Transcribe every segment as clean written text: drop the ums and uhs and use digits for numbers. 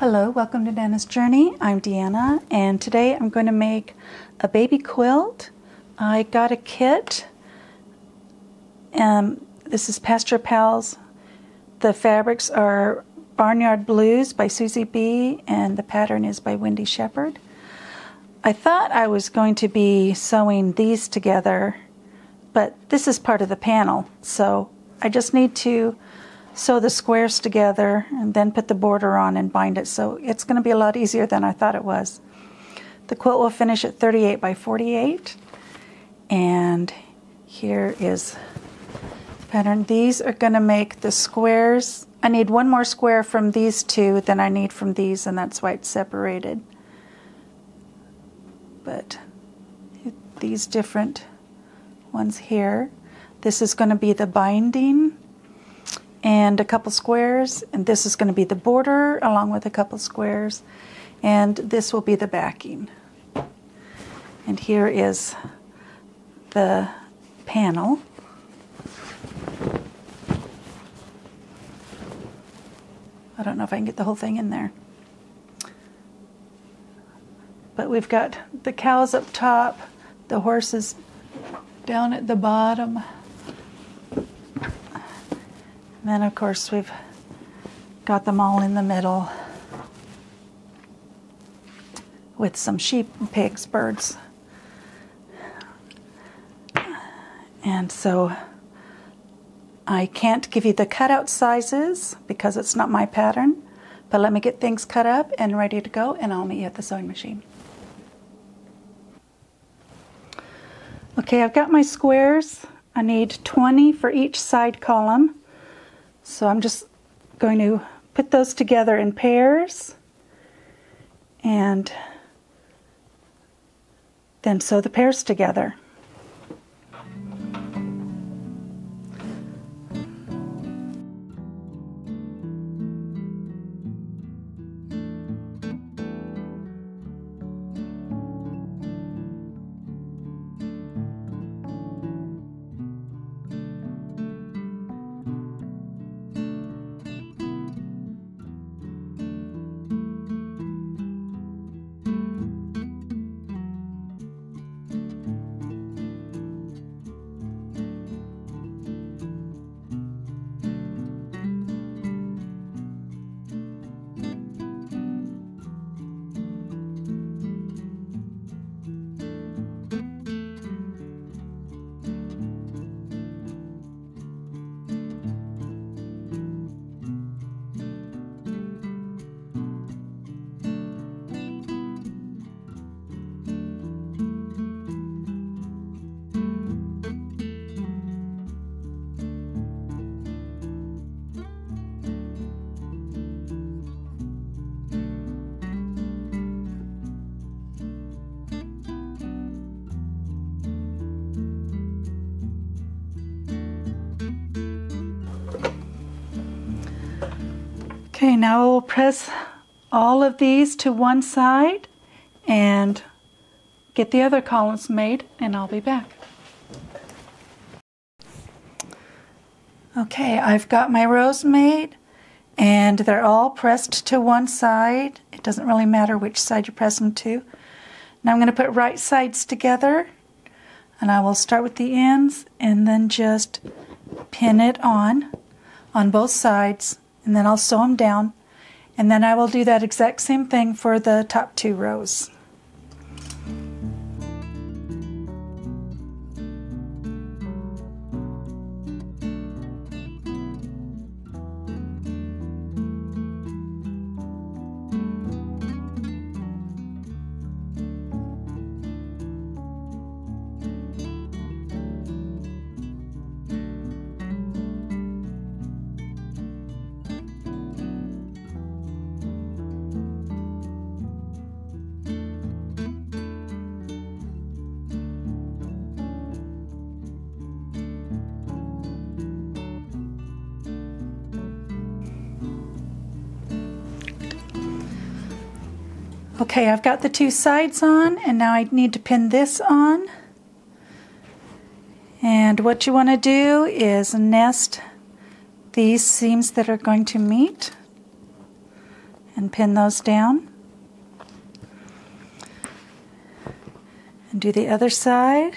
Hello, welcome to Nana's Journey. I'm Deanna, and today I'm going to make a baby quilt. I got a kit. This is Pasture Pals. The fabrics are Barnyard Blues by Susie B., and the pattern is by Wendy Shepherd. I thought I was going to be sewing these together, but this is part of the panel, so I just need to sew the squares together and then put the border on and bind it, so it's going to be a lot easier than I thought it was. The quilt will finish at 38 by 48, and here is the pattern. These are going to make the squares. I need one more square from these two than I need from these, and that's why it's separated. But these different ones here, this is going to be the binding and a couple squares, and this is going to be the border along with a couple squares, and this will be the backing. And here is the panel. I don't know if I can get the whole thing in there, but we've got the cows up top, the horses down at the bottom. And then, of course, we've got them all in the middle with some sheep, pigs, birds. And so I can't give you the cutout sizes because it's not my pattern, but let me get things cut up and ready to go, and I'll meet you at the sewing machine. Okay, I've got my squares. I need 20 for each side column. So I'm just going to put those together in pairs and then sew the pairs together. Okay, now I will press all of these to one side and get the other columns made, and I'll be back. Okay, I've got my rows made, and they're all pressed to one side. It doesn't really matter which side you press them to. Now I'm going to put right sides together, and I will start with the ends and then just pin it on both sides. And then I'll sew them down, and then I will do that exact same thing for the top two rows. Okay, I've got the two sides on, and now I need to pin this on. And what you want to do is nest these seams that are going to meet. and pin those down. And do the other side.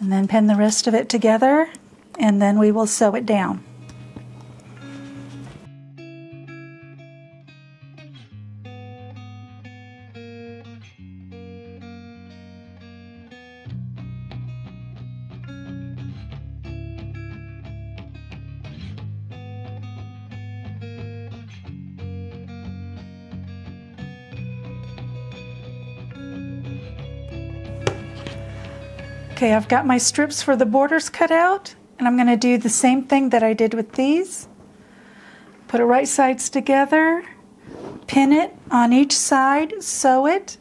And then pin the rest of it together, and then we will sew it down. Okay, I've got my strips for the borders cut out, and I'm going to do the same thing that I did with these. Put it right sides together, pin it on each side, sew it,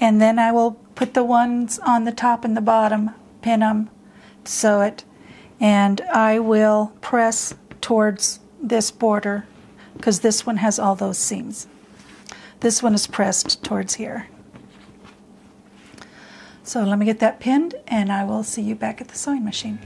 and then I will put the ones on the top and the bottom, pin them, sew it, and I will press towards this border because this one has all those seams. This one is pressed towards here. So let me get that pinned, and I will see you back at the sewing machine.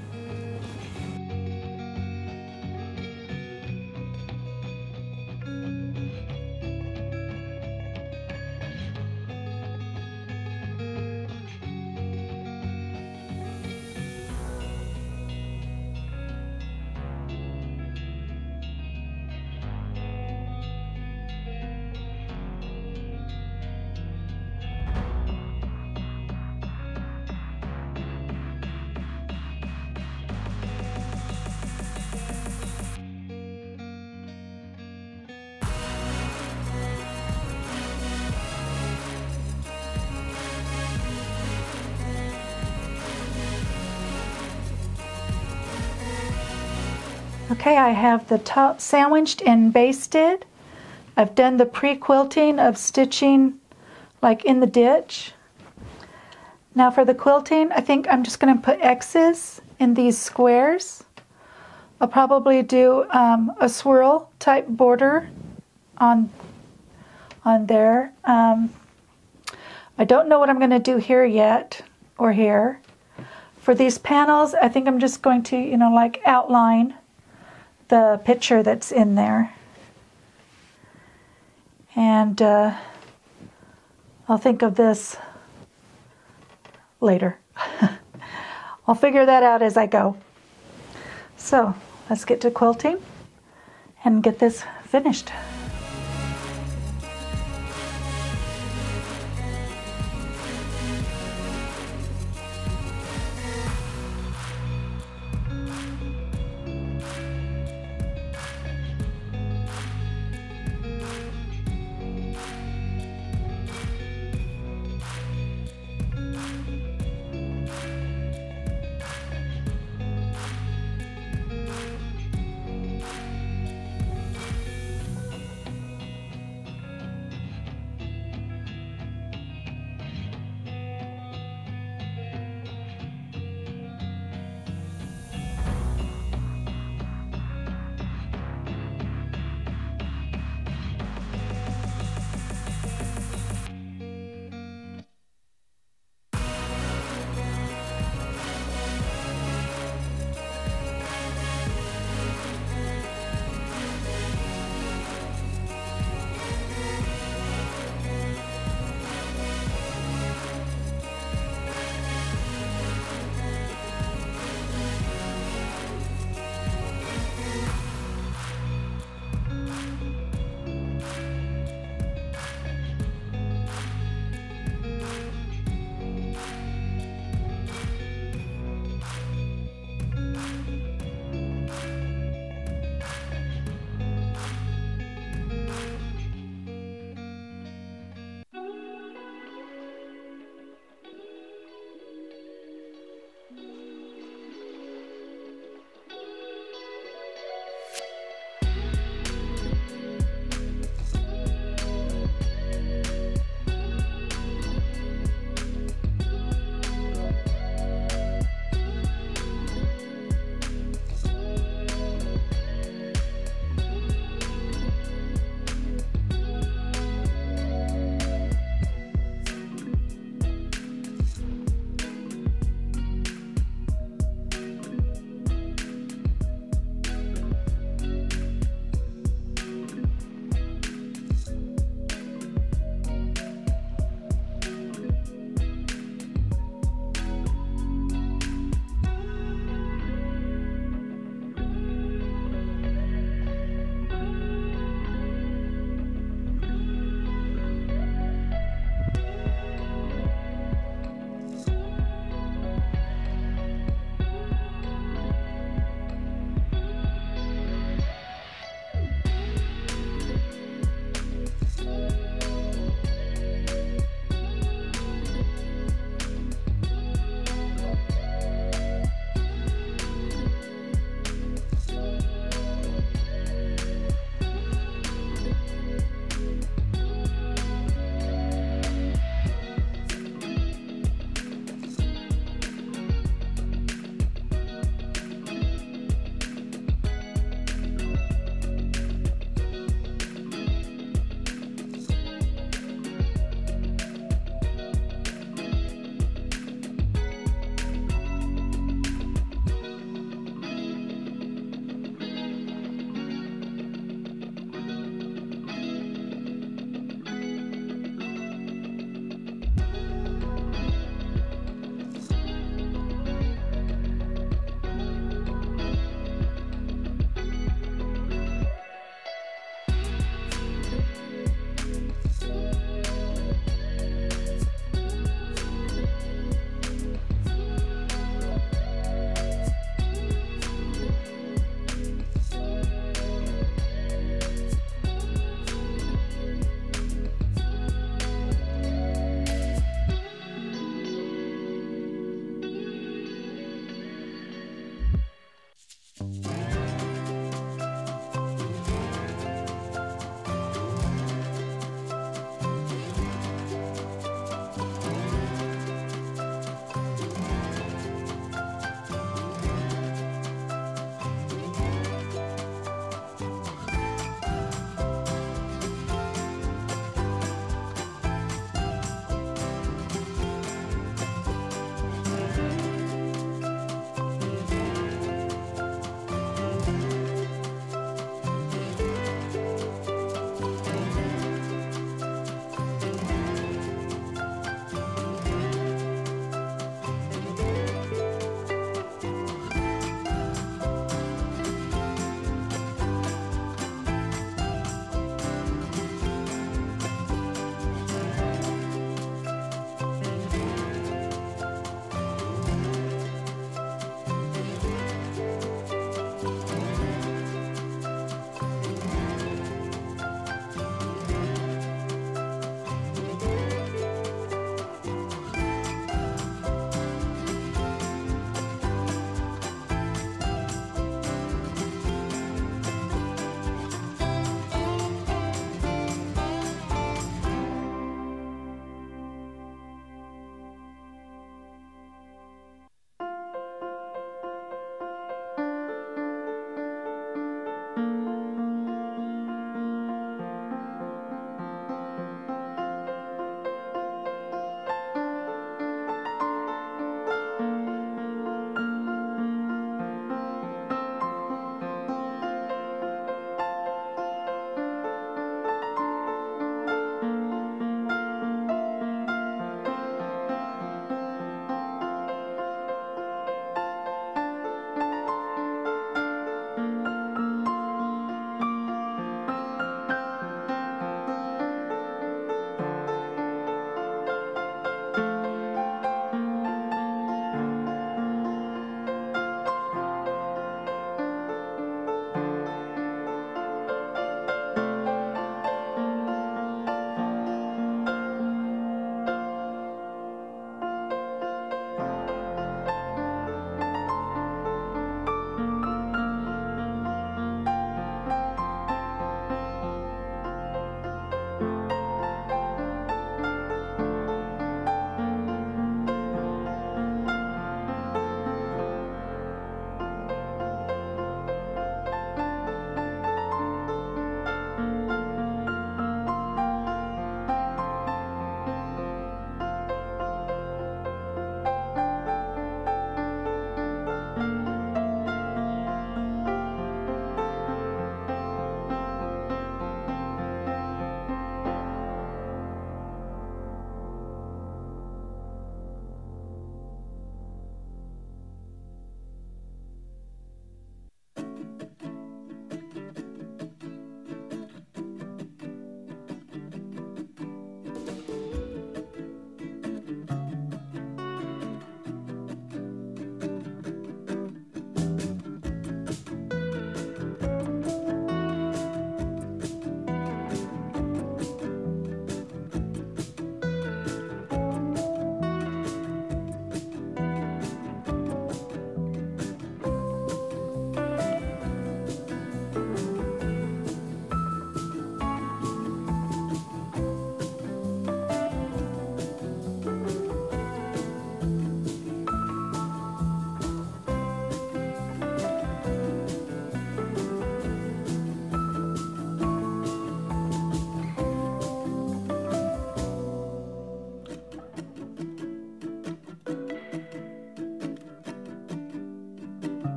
Okay, I have the top sandwiched and basted. I've done the pre-quilting of stitching like in the ditch. Now for the quilting, I think I'm just going to put X's in these squares. I'll probably do a swirl type border on there. I don't know what I'm going to do here yet or here. For these panels, I think I'm just going to, you know, like outline the picture that's in there, and I'll think of this later. I'll figure that out as I go. So let's get to quilting and get this finished.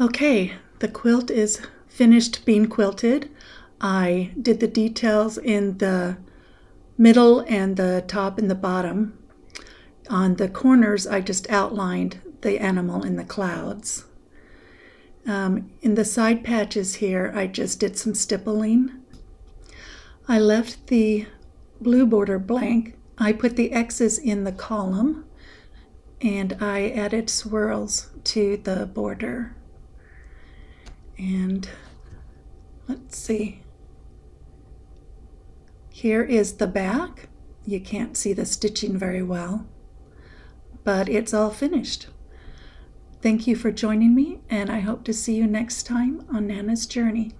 Okay, the quilt is finished being quilted. I did the details in the middle and the top and the bottom. On the corners, I just outlined the animal in the clouds. In the side patches here, I just did some stippling. I left the blue border blank. I put the X's in the column and I added swirls to the border. And let's see. Here is the back. You can't see the stitching very well, but it's all finished. Thank you for joining me, and I hope to see you next time on Nana's Journey.